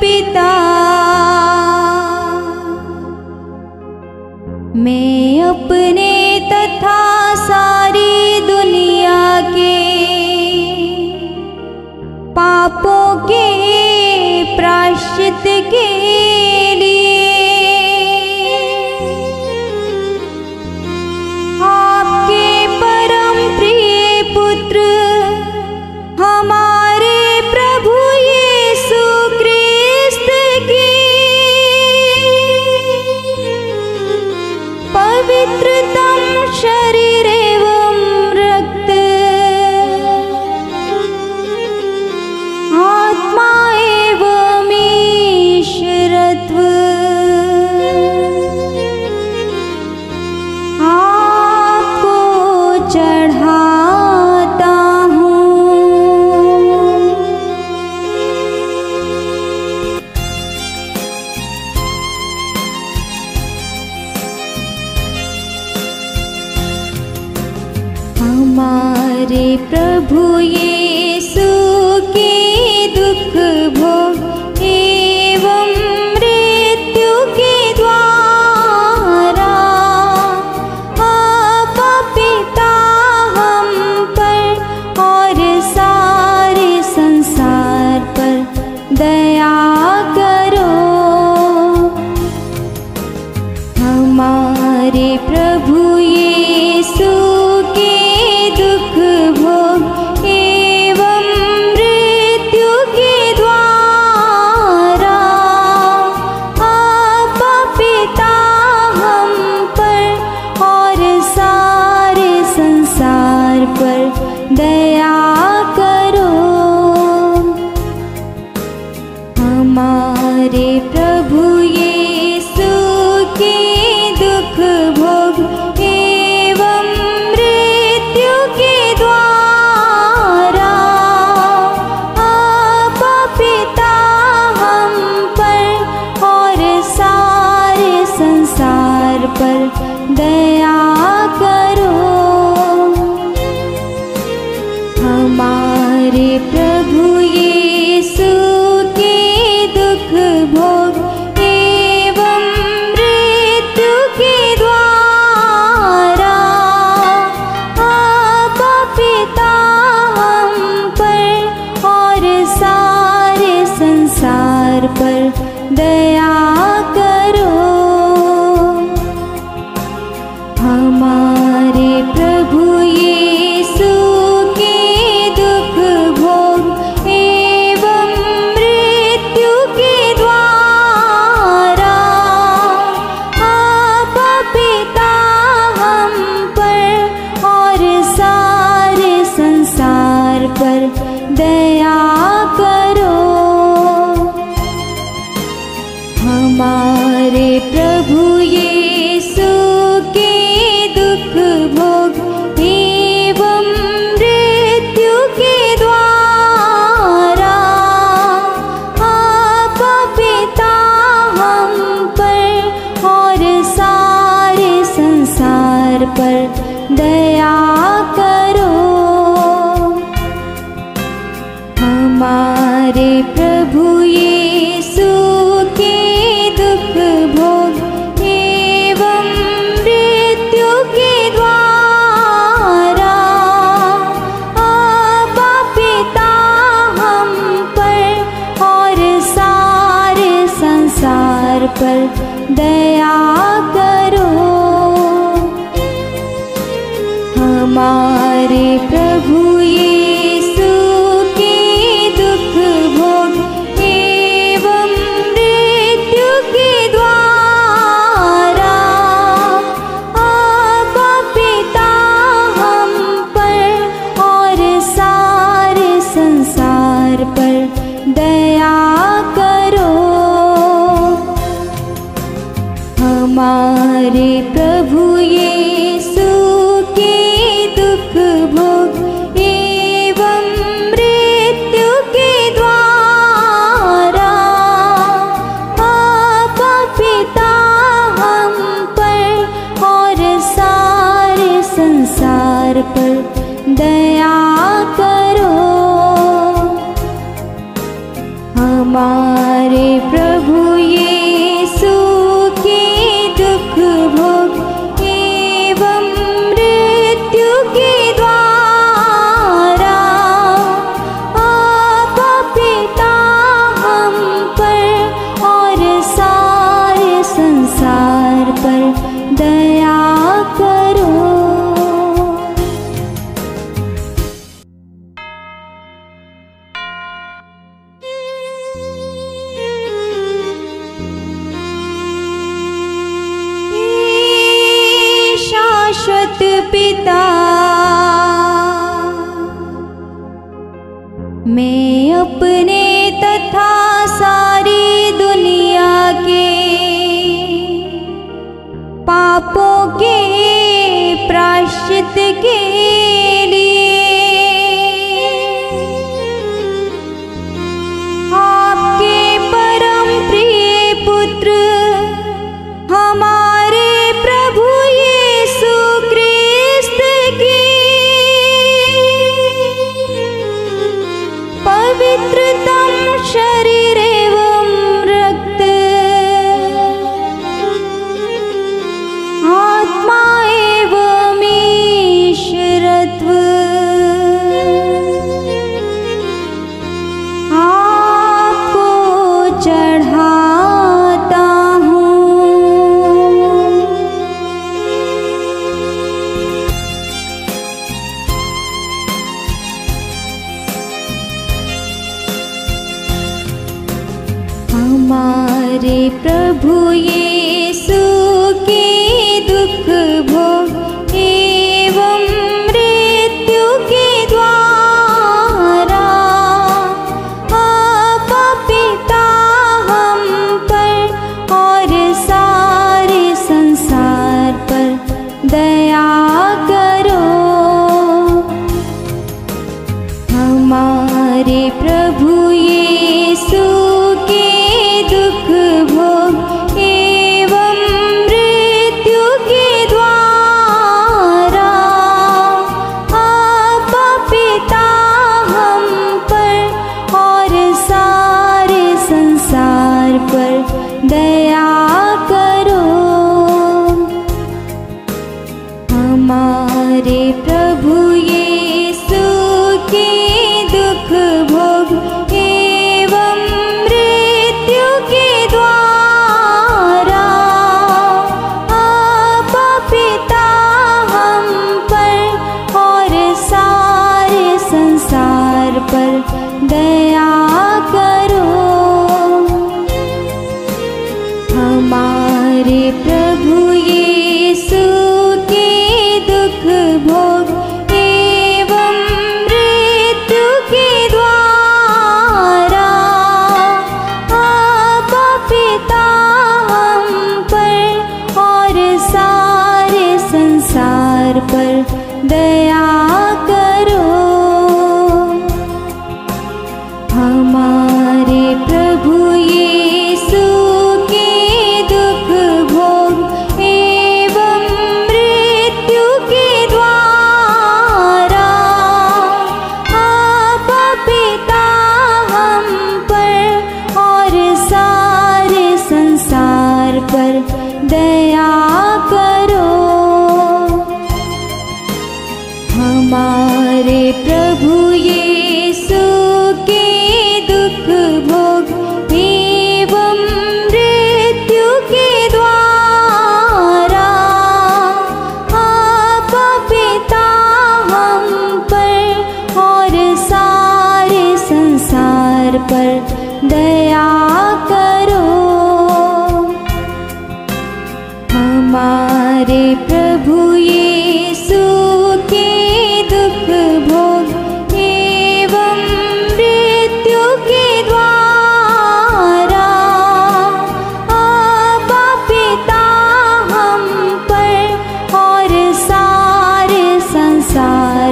पिता मैं अपने तथा सारी दुनिया के पापों के प्रायश्चित के लिए हमारे प्रभु यीशु के दुख भोग एवं मृत्यु के द्वारा आप पिता हम पर और सारे संसार पर दया करो। हमारे प्रभु यीशु के दुख भोग एवं मृत्यु के द्वारा आप पिता हम पर और सारे संसार पर दया करो। हमारे प्रभु यीशु के दुख भोग पर दया करो। हमारे प्रभु यीशु के दुख भोग एवं मृत्यु के द्वारा आप पिता हम पर और सारे संसार पर दया करो। हमारे प्रभु यीशु के दुख भोग एवं मृत्यु के द्वारा आप पिता हम पर और सारे संसार पर दया करो। हमारे प्रभु यीशु के दुख भोग एवं मृत्यु के द्वारा आप पिता हम पर और सारे संसार पर दया करो। हमारे प्रभु यीशु के दुख भोग पर दया करो। हमारे प्रभु यीशु के दुख भोग एवं मृत्यु के द्वारा आप पिता हम पर और सारे संसार पर दया करो। हमारे प्रभु यीशु के दुख भोग एवं मृत्यु के द्वारा आप पिता हम पर और सारे संसार पर दया करो। हमारे मात पिता मैं अपने तथा सारी दुनिया के पापों के प्रायश्चित के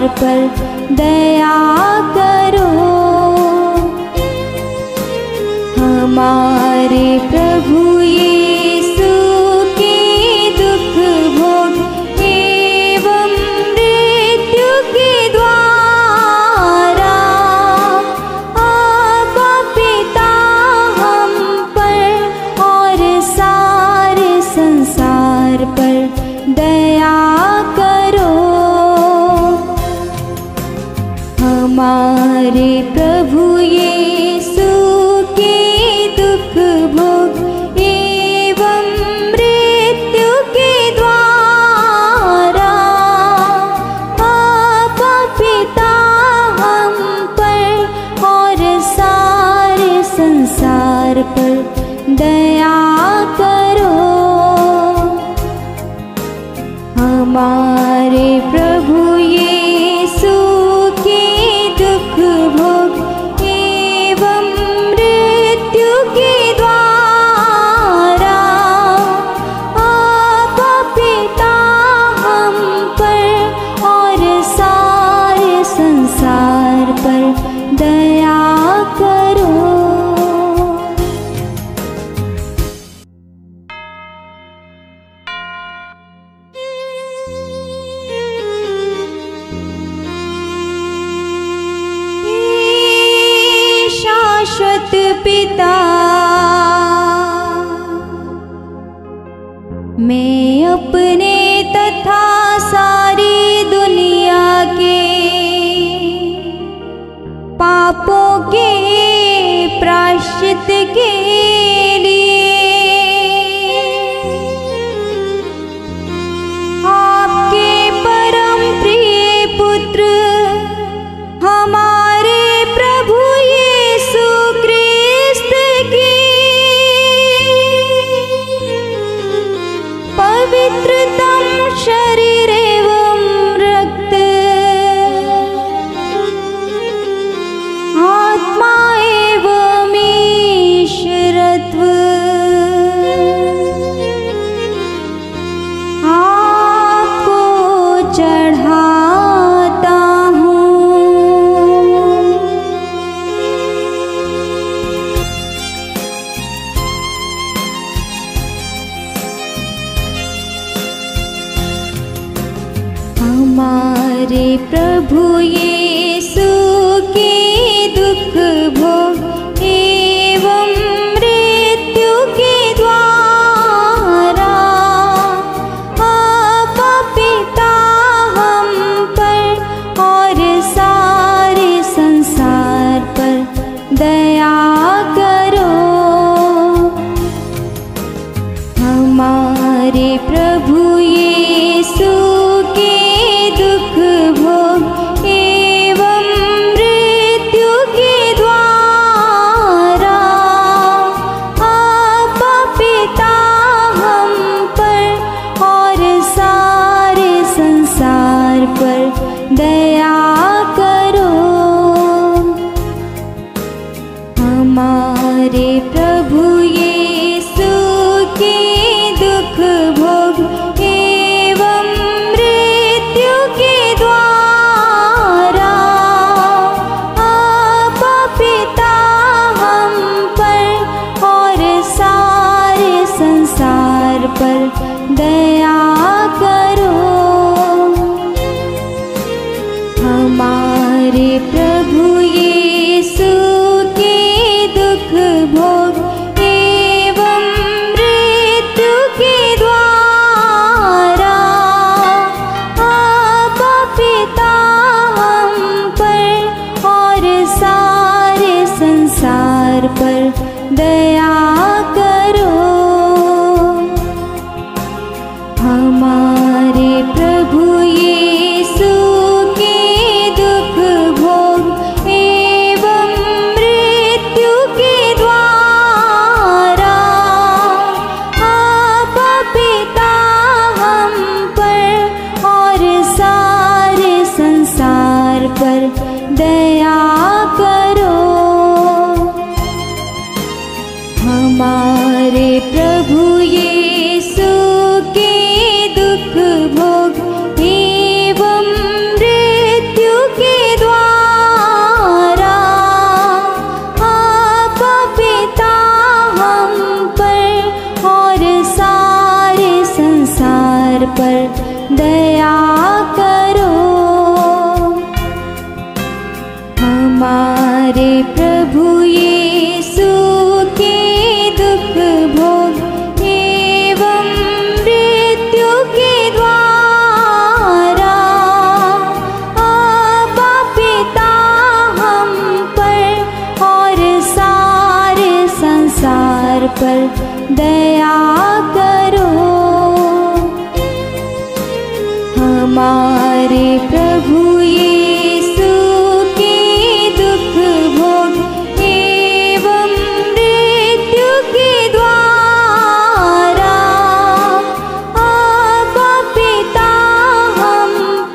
पर दया करो पिता मैं अपने तथा सारी दुनिया के पापों के प्रायश्चित के लिए आपके परम प्रिय पुत्र हमारे प्रभु यीशु क्रिस्त की पवित्रतम शरीर एवं रक्त आत्मा एवं ईश्वरत्व आपको चढ़ाता हूँ। हमारे प्रभु यीशु के दुख भोग एवं मृत्यु के द्वारा आप पिता हम पर और सारे संसार पर दया करो। हमारे प्रभु यीशु के दुख भोग एवं मृत्यु के द्वारा आप पिता हम पर और सारे संसार पर दया करो। हमारे प्रभु यीशु के दुख भोग एवं मृत्यु के द्वारा आप पिता हम पर और सारे संसार पर दया करो। हमारे प्रभु यीशु के दुख भोग एवं मृत्यु के द्वारा आप पिता हम पर और सारे संसार पर दया करो। हमारे प्रभु यीशु के दुख भोग एवं मृत्यु के द्वारा आप पिता हम पर और सारे संसार पर दया करो। हमारे प्रभु यीशु के दुख भोग एवं मृत्यु के द्वारा आप पिता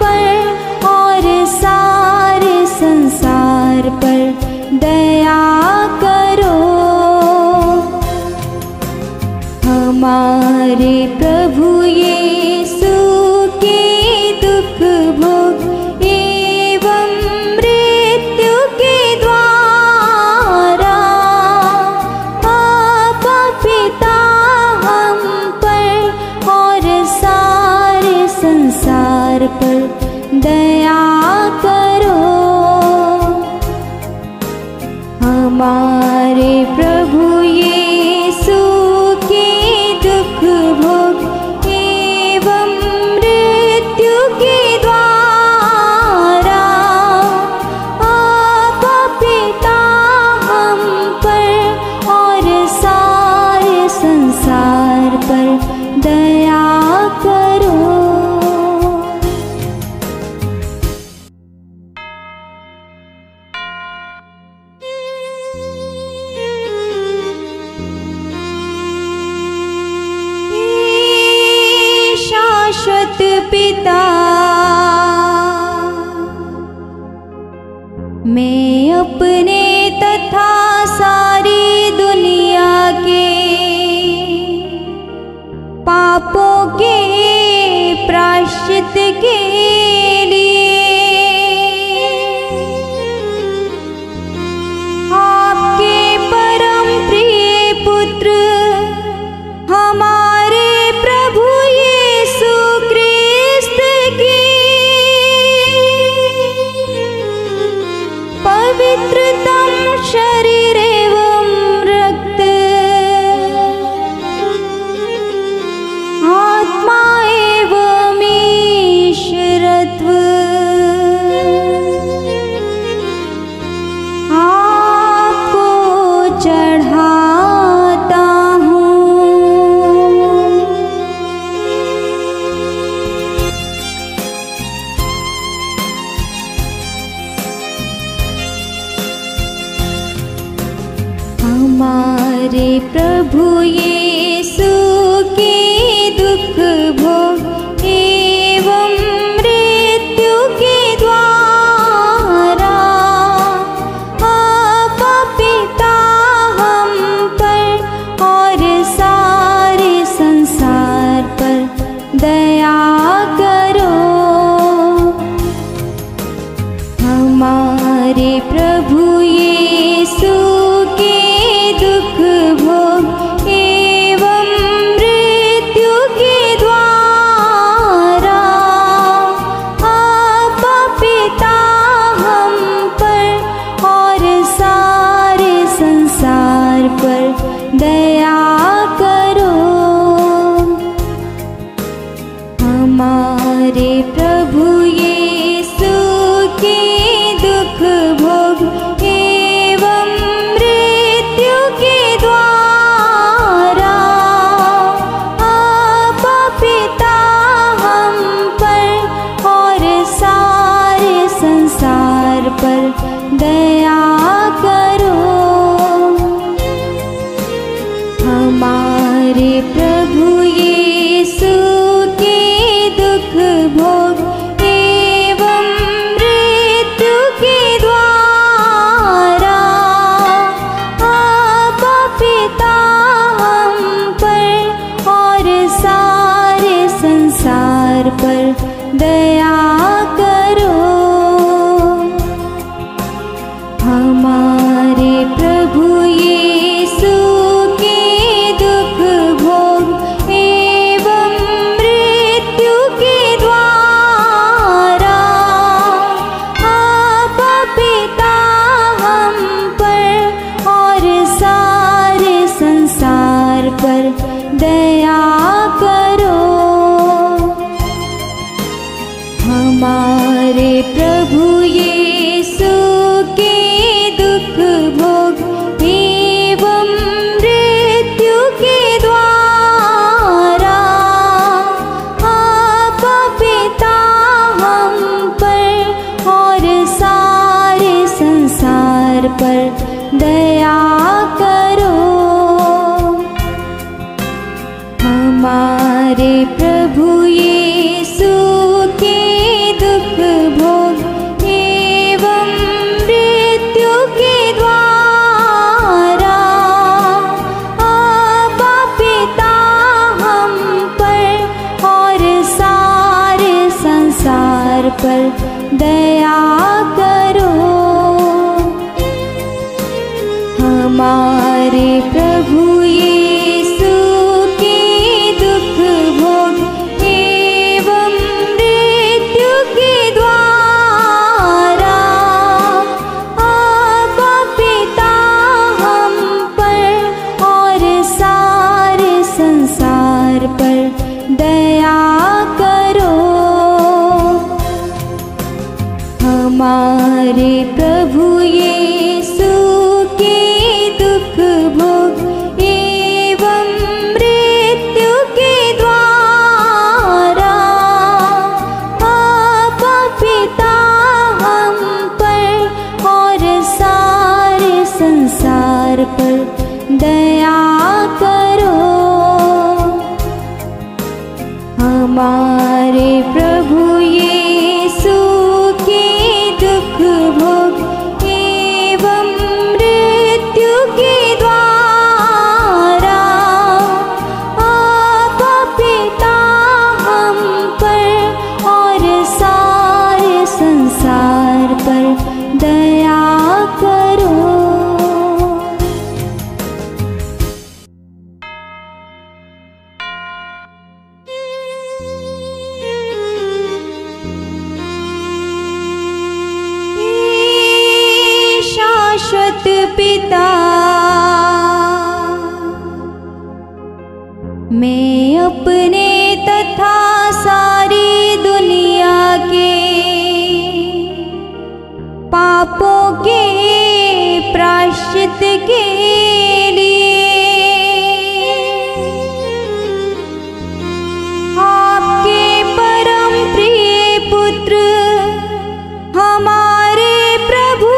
हम पर और सारे संसार पर दया करो। हमारे प्रभु यीशु के दुख भोग एवं मृत्यु के द्वारा आप पिता हम पर और सारे संसार पर दया करो। हमारे प्रभु यीशु के दुख भोग एवं मृत्यु के द्वारा आप पिता हम पर और सारे संसार पर दया करो। हमारे प्रभु यीशु के दुख भोग एवं मृत्यु के द्वारा आप पिता हम पर और सारे संसार पर दया करो। हमारे शाश्वत पिता मैं अपने तथा सारी दुनिया के पापों के प्रायश्चित के हमारे प्रभु यीशु के दुख भोग एवं मृत्यु के द्वारा आप पिता हम पर और सारे संसार पर दया करो। पिता मैं अपने तथा सारी दुनिया के पापों के प्रायश्चित के लिए आपके परम प्रिय पुत्र हमारे प्रभु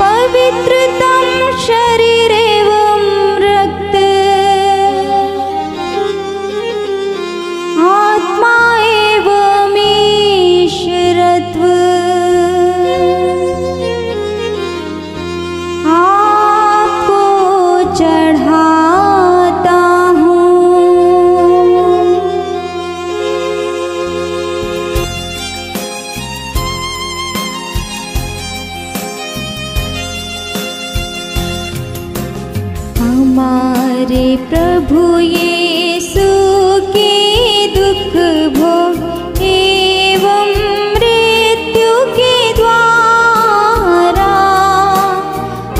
पवित्रतम शरीर एवं रक्त आत्मा एवं ईश्वरत्व आपको चढ़ाता हूँ। हमारे प्रभु यीशु के दुख भोग एवं मृत्यु के द्वारा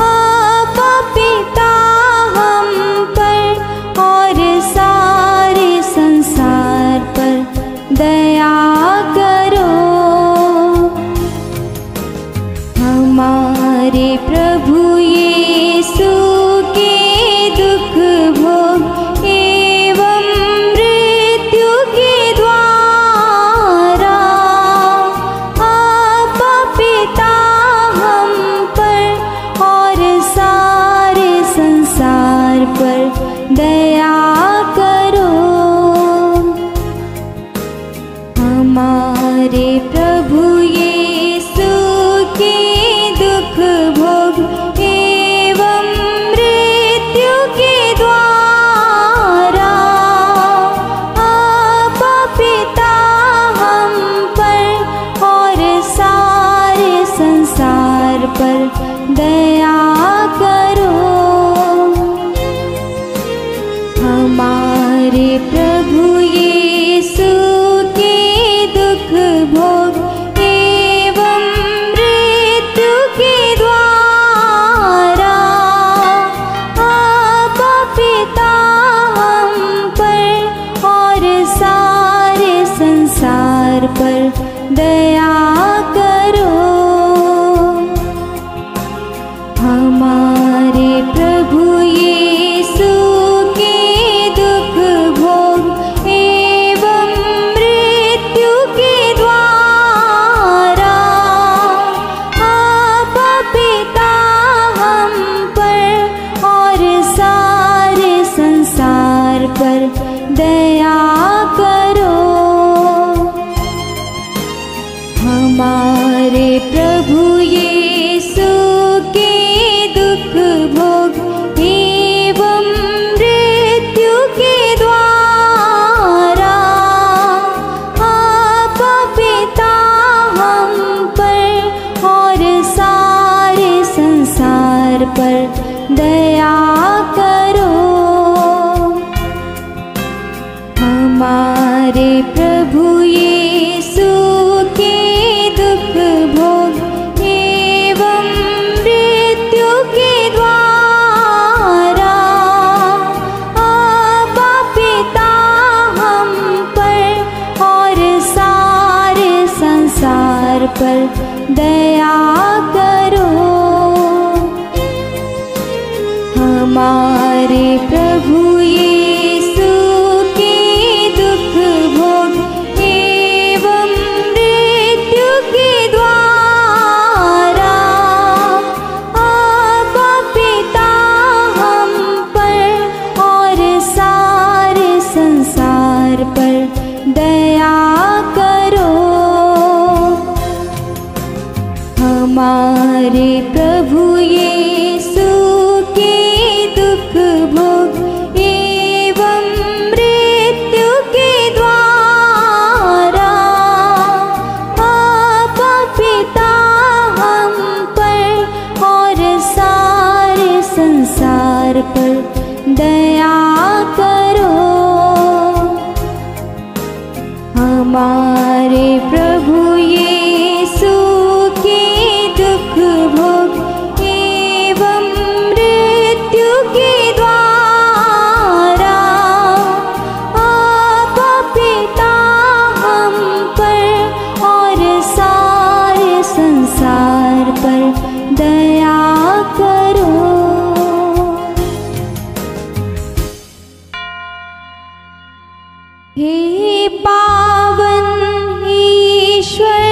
आप पिता हम पर और सारे संसार पर दया करो। हमारे प्रभु यीशु के दुख भोग एवं मृत्यु के द्वारा आप पिता हम पर और सारे संसार पर दया करो। हमारे प्रभु यीशु के दुख भोग पर दया करो। हमारे प्रभु यीशु के दुख भोग एवं मृत्यु के द्वारा आप पिता हम पर और सारे संसार पर दया करो। हमारे प्रभु यीशु के दुख भोग एवं मृत्यु के द्वारा आप पिता हम पर और सारे संसार पर दया करो। हमारे प्रभु यीशु के दुख भोग एवं मृत्यु के द्वारा आप पिता हम पर और सारे संसार पर दया करो। हमारे प्रभु यीशु के दुख भोग पर दया करो। हमारे प्रभु यीशु के दुख भोग एवं मृत्यु के द्वारा आप पिता पर दया करो हमारे प्रभु यीशु के दुख भोग एवं मृत्यु के द्वारा। आप पिता हम पर और सारे संसार पर दया करो। हे पावन ईश्वर,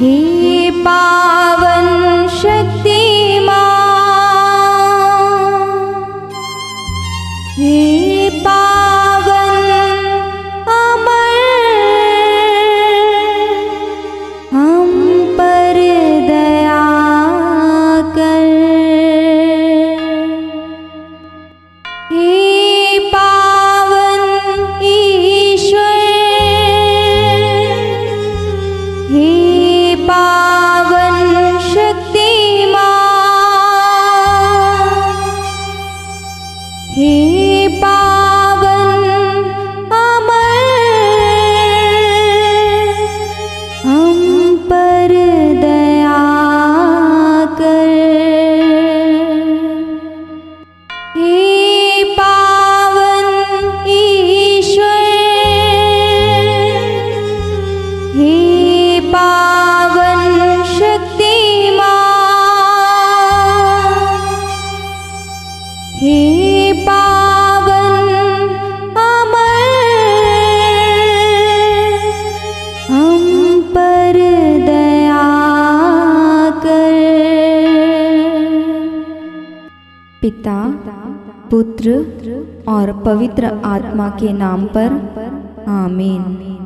हे पावन शक्तिमान, हे पावन अमर, हम पर दया कर। हे पिता, पुत्र और पवित्र आत्मा के नाम पर आमीन।